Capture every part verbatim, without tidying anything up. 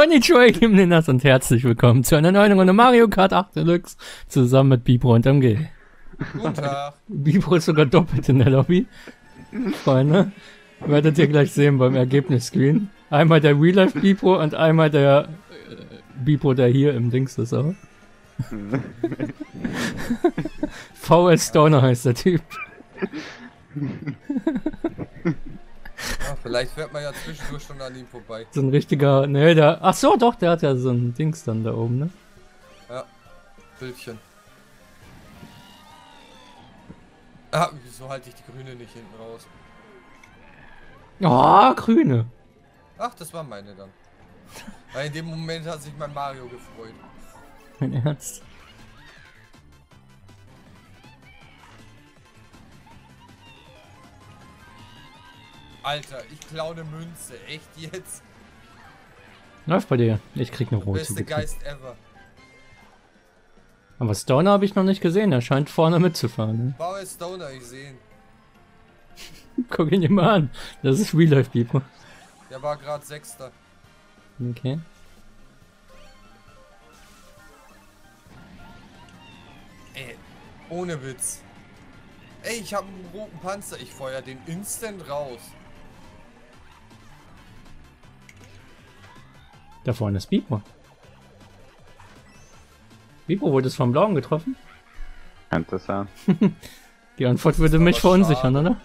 Konnichiwa, ihr lieben Ninjas, und herzlich willkommen zu einer neuen Runde Mario Kart acht Deluxe zusammen mit Bibro und M G. Guten Tag. Bibro ist sogar doppelt in der Lobby. Freunde, werdet ihr gleich sehen beim Ergebnisscreen. Einmal der Real Life Bibro und einmal der äh, Bibro, der hier im Dings ist auch. V S Stoner heißt der Typ. Ja, vielleicht fährt man ja zwischendurch schon an ihm vorbei. So ein richtiger, ne, der, ach so, doch, der hat ja so ein Dings dann da oben, ne? Ja, Bildchen. Ah, wieso halte ich die Grüne nicht hinten raus? Ah, oh, Grüne. Ach, das war meine dann. Weil in dem Moment hat sich mein Mario gefreut. Mein Ernst? Alter, ich klaue eine Münze, echt jetzt? Läuft bei dir. Ich krieg eine rote. Beste Geist ever. Aber Stoner habe ich noch nicht gesehen, er scheint vorne mitzufahren. Ne? Bauer Stoner, ich sehe ihn. Guck ihn dir mal an, das ist Real Life Bibro. Der war gerade Sechster. Okay. Ey, ohne Witz. Ey, ich habe einen roten Panzer, ich feuer den instant raus. Da vorne ist Bibro. Bibro wurde es vom Blauen getroffen. Könnte sein. Die Antwort würde mich verunsichern, oder?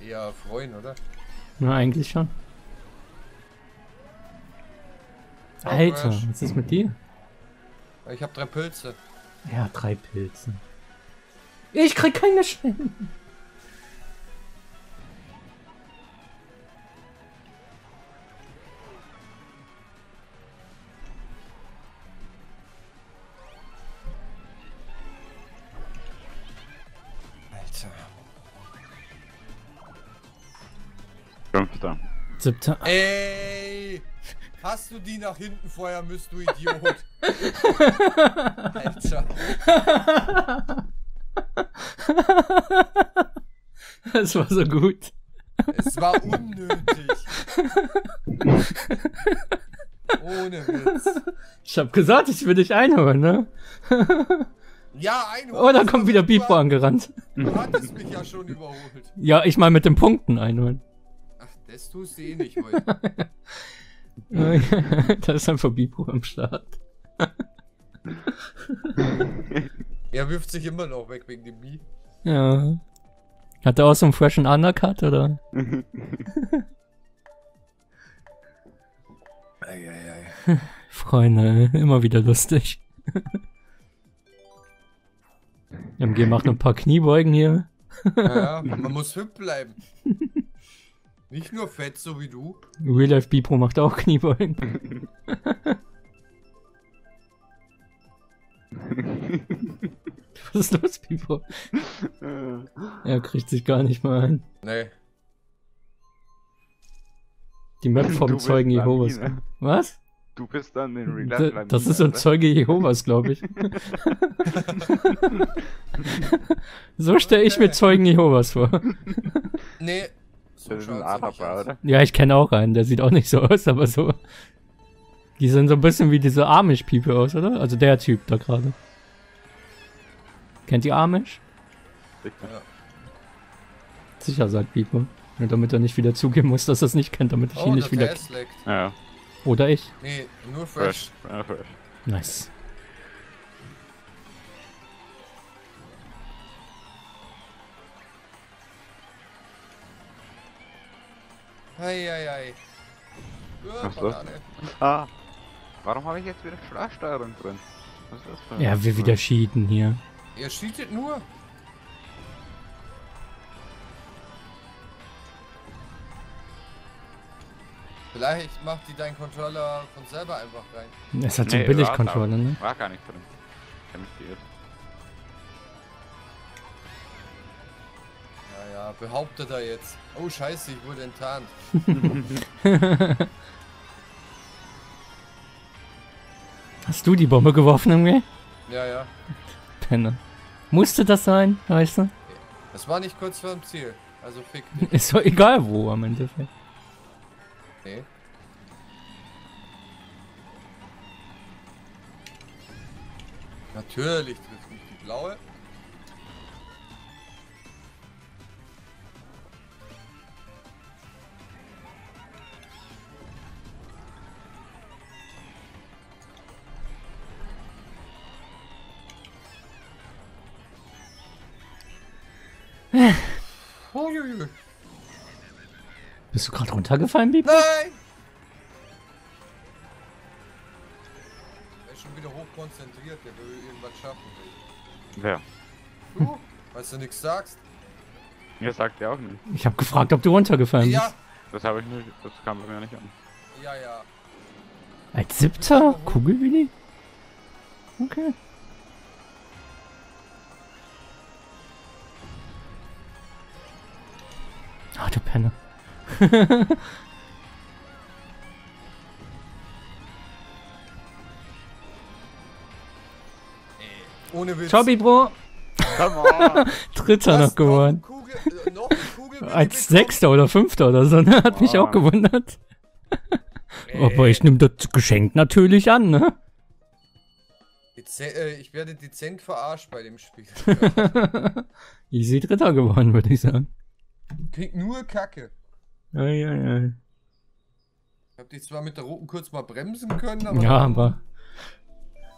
Ja, freuen, oder? Na, eigentlich schon. Alter, was ist mit dir? Ich habe drei Pilze. Ja, drei Pilze. Ich krieg keine Stellen. Fünfter. Siebter. Ey! Hast du die nach hinten vorher müsst, du Idiot! Alter! Das war so gut. Es war unnötig. Ohne Witz. Ich hab gesagt, ich will dich einholen, ne? Ja, einholen. Oh, da kommt wieder Bibro angerannt. Du hattest mich ja schon überholt. Ja, ich mal mit den Punkten einholen. Das tust du eh nicht heute. Da ist einfach Bibro am Start. Er wirft sich immer noch weg wegen dem B. Ja. Hat er auch so einen freshen Undercut, oder? Ei, ei, ei. Freunde, immer wieder lustig. M G macht noch ein paar Kniebeugen hier. Ja, man muss hübsch bleiben. Nicht nur fett, so wie du. Real Life Bibro macht auch Kniebeugen. Was ist los, Bibro? Er kriegt sich gar nicht mal ein. Nee. Die Map vom Zeugen Jehovas. Lamine. Was? Du bist dann in Real Life Lamine. Das ist so ein Zeuge Jehovas, glaube ich. So stelle ich mir Zeugen Jehovas vor. Nee. So ein Araber, oder? Ja, ich kenne auch einen, der sieht auch nicht so aus, aber so. Die sehen so ein bisschen wie diese Amish-People aus, oder? Also der Typ da gerade. Kennt ihr Amish? Ja. Sicher, sagt Bibro. Nur damit er nicht wieder zugeben muss, dass er es nicht kennt, damit ich oh, ihn nicht wieder... Ja. Oder ich? Nee, nur Fresh. Fresh. Fresh. Nice. Eieiei. Ach so. Ah, warum habe ich jetzt wieder Schlagsteuerung drin? Was ist das für ein Ja, wir wieder cheaten hier. Ihr cheatet nur? Vielleicht macht die deinen Controller von selber einfach rein. Es hat so nee, einen Billig-Controller, ne? War gar nicht drin. Ich hab mich geirrt. Ja, behauptet er jetzt. Oh scheiße, ich wurde enttarnt. Hast du die Bombe geworfen, M G? Ja, ja. Penner. Musste das sein, weißt du? Das war nicht kurz vor dem Ziel, also fick dich. Ist doch egal wo am Endeffekt. Nee. Natürlich trifft mich die blaue. Bist du gerade runtergefallen, Bibro? Nein! Der ist schon wieder hochkonzentriert, der will irgendwas schaffen. Wer? Du? Weil du nichts sagst? Ja, sagt er auch nicht. Ich habe gefragt, ob du runtergefallen bist. Ja! Das habe ich nicht, das kam bei mir nicht an. Ja, ja. Als siebter? Kugelwilli? Okay. Ach, du Penne. Ohne Witz. Ciao, Bibro. Dritter noch geworden. Kugel, noch Kugel, als Sechster oder Fünfter oder so, ne? Hat mich auch gewundert. Ey. Aber ich nehme das Geschenk natürlich an, ne? Dezent, äh, ich werde dezent verarscht bei dem Spiel. Easy Dritter geworden, würde ich sagen. Krieg nur Kacke. Ei, ei, ei. Ich hab dich zwar mit der roten kurz mal bremsen können, aber... Ja, aber...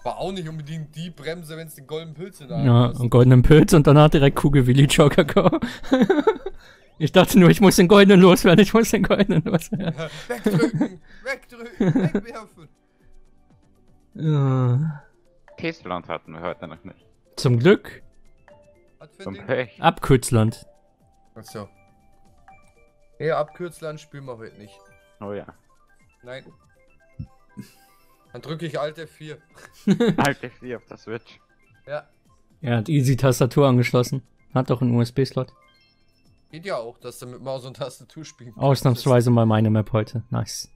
War auch nicht unbedingt die Bremse, wenn es den goldenen Pilz in der Hand Ja, einen goldenen Pilz und danach direkt Kugelwilli Chokakao. Ich dachte nur, ich muss den goldenen loswerden, ich muss den goldenen loswerden. Ja, wegdrücken, wegdrücken, wegwerfen. Ja. Käseland hatten wir heute noch nicht. Zum Glück. Zum Pech. Abkürzland. Achso. Eher Abkürzlern spielen wir heute nicht. Oh ja. Nein. Dann drücke ich Alt F vier. Alt F vier auf der Switch. Ja. Er hat easy Tastatur angeschlossen. Hat doch einen U S B-Slot. Geht ja auch, dass du mit Maus und Tastatur spielen kannst. Ausnahmsweise mal meine Map heute. Nice.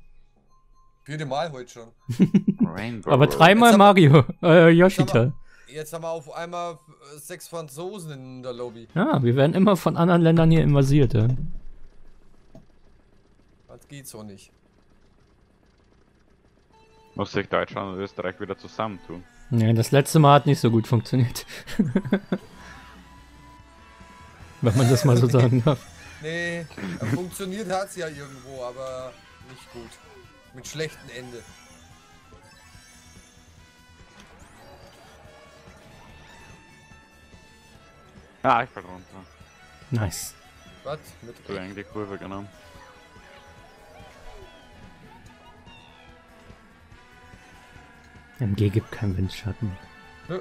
Vierte Mal heute schon. Rainbow. Aber dreimal Mario. Äh, Yoshita. Jetzt haben wir auf einmal sechs Franzosen in der Lobby. Ja, wir werden immer von anderen Ländern hier invasiert, ja. Das geht so nicht. Muss sich Deutschland und Österreich wieder zusammentun. Ne, das letzte Mal hat nicht so gut funktioniert. Wenn man das mal so sagen darf. Nee, funktioniert hat es ja irgendwo, aber nicht gut. Mit schlechtem Ende. Ah, ich fall runter. Nice. Was? Mit Kollegen die Kurve genommen. M G gibt keinen Windschatten. Ja.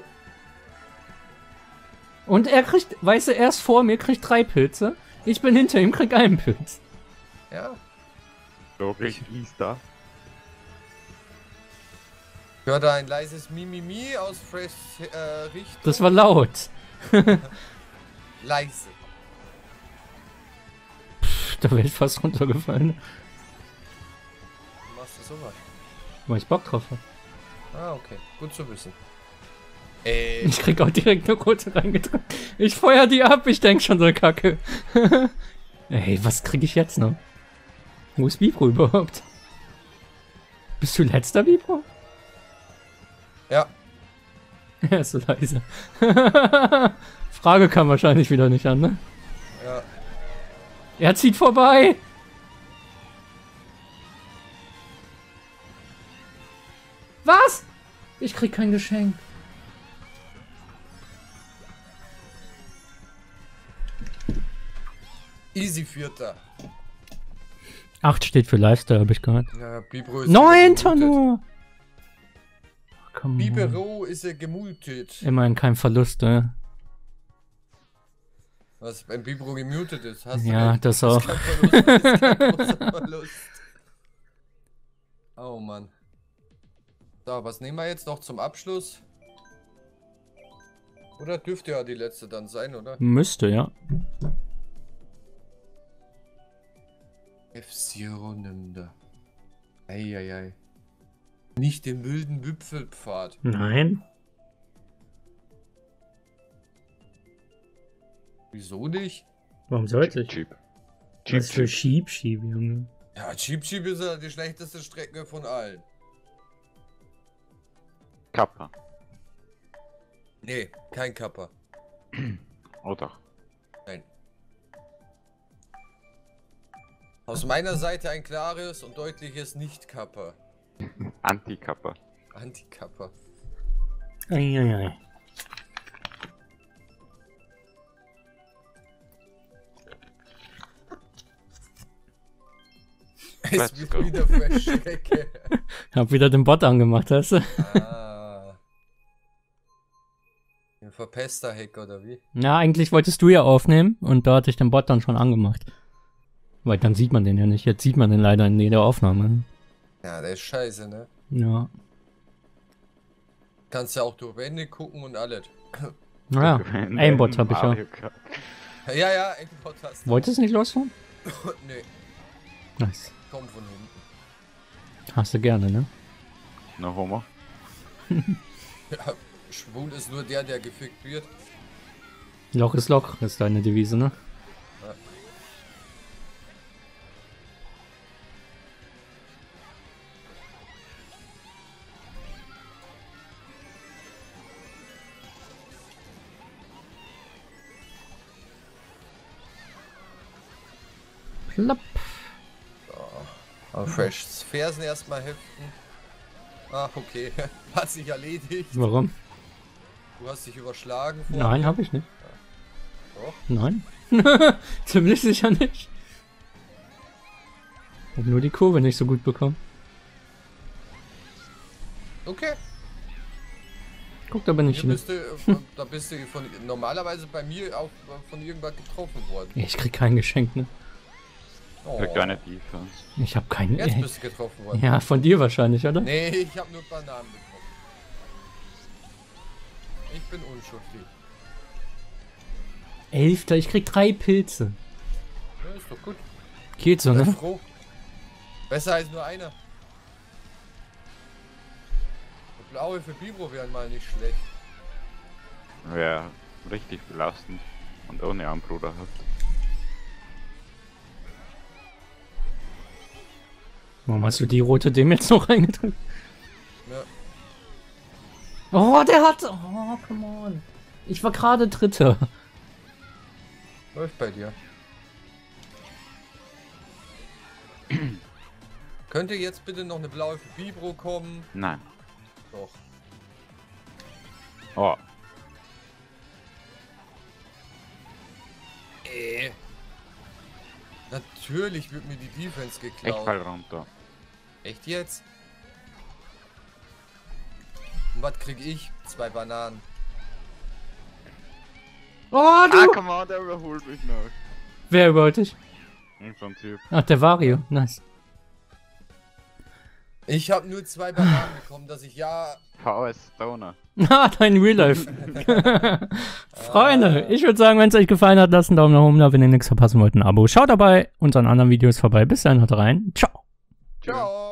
Und er kriegt, weißt du, er ist vor mir, kriegt drei Pilze. Ich bin hinter ihm, krieg einen Pilz. Ja. Logisch, Easter. Ich hörte ein leises Mimimi aus Fresh äh, Richtung. Das war laut. Leise. Pff, da wäre ich fast runtergefallen. Machst du sowas? Weil ich Bock drauf hab. Ah, okay. Gut zu wissen. Ey. Ich krieg auch direkt eine Kurve reingedrückt. Ich feuer die ab, ich denk schon so Kacke. Ey, was krieg ich jetzt noch? Wo ist Bibro überhaupt? Bist du letzter, Bibro? Ja. Er ist so leise. Frage kam wahrscheinlich wieder nicht an, ne? Ja. Er zieht vorbei! Was? Ich krieg kein Geschenk. Easy Vierter. acht steht für Lifestyle, hab ich gehört. Ja, Bibro ist neunter nur! Bibro ist er gemutet. Immerhin kein Verlust, ne? Was, wenn Bibro gemutet ist, hast du ja einen, das auch. Kein Verlust, ist kein großer Verlust. Oh Mann. So, was nehmen wir jetzt noch zum Abschluss? Oder dürfte ja die letzte dann sein, oder? Müsste, ja. F-Zero nimmt er. Eieiei. Nicht den wilden Wipfelpfad. Nein. Wieso nicht? Warum sollte ich? Cheap. Cheap, cheap. Was für Cheap, Cheap, Junge. Ja, Cheep Cheep ist ja die schlechteste Strecke von allen. Kappa. Nee, kein Kappa. Oh doch. Nein. Aus meiner Seite ein klares und deutliches Nicht-Kappa. Anti-Kappa. Anti-Kappa. Eieiei. Es wird wieder Fresh-Strecke. Ich hab wieder den Bot angemacht, hast du? Ah. Ein Verpester-Hack oder wie? Na, eigentlich wolltest du ja aufnehmen und da hatte ich den Bot dann schon angemacht. Weil dann sieht man den ja nicht. Jetzt sieht man den leider in jeder Aufnahme. Ja, der ist scheiße, ne? Ja. Kannst ja auch durch Wände gucken und alles. Naja, Aimbot hab ich ja. Ja, ja, Aimbot hast du. Wolltest du nicht losfahren? Nee. Nice. Komm von hinten. Hast du gerne, ne? Na, Homer. Ja, schwul ist nur der, der gefickt wird. Loch ist Loch, ist deine Devise, ne? Ja. Plapp. Aber fresh. Fersen erstmal heften. Ach, okay. Hat sich erledigt. Warum? Du hast dich überschlagen vorhin. Nein, hab ich nicht. Doch? Nein. Ziemlich sicher nicht. Ich hab nur die Kurve nicht so gut bekommen. Okay. Guck, da bin ich hier. Da bist du von, normalerweise bei mir auch von irgendwas getroffen worden. Ich krieg kein Geschenk, ne? Oh. Keine Tiefe. Ich habe keine. Jetzt bist du getroffen worden. Ja, von dir wahrscheinlich, oder? Nee, ich habe nur Bananen bekommen. Ich bin unschuldig. Elfter, ich krieg drei Pilze. Ja, ist doch gut. Geht so, ne? Ich bin froh. Besser als nur einer. Die blaue für Bibro wären mal nicht schlecht. Ja, richtig belastend. Und ohne Armbruder hat. Warum hast du die rote dem jetzt noch reingedrückt? Ja. Oh, der hat... Oh, come on. Ich war gerade Dritter. Läuft bei dir. Könnte jetzt bitte noch eine blaue für Bibro kommen? Nein. Doch. Oh. Äh. Natürlich wird mir die Defense geklaut. Ich fall runter. Echt jetzt? Und was krieg ich? Zwei Bananen. Oh, du! Ah, come on, der überholt mich noch. Wer überholt dich? Irgendein Typ. Ach, der Wario. Nice. Ich hab nur zwei Bananen bekommen, dass ich ja... V S Stoner. Ah, dein Real Life. Freunde, ich würde sagen, wenn es euch gefallen hat, lasst einen Daumen nach oben da. Wenn ihr nichts verpassen wollt, ein Abo. Schaut dabei unseren anderen Videos vorbei. Bis dahin, haut rein. Ciao. Ciao.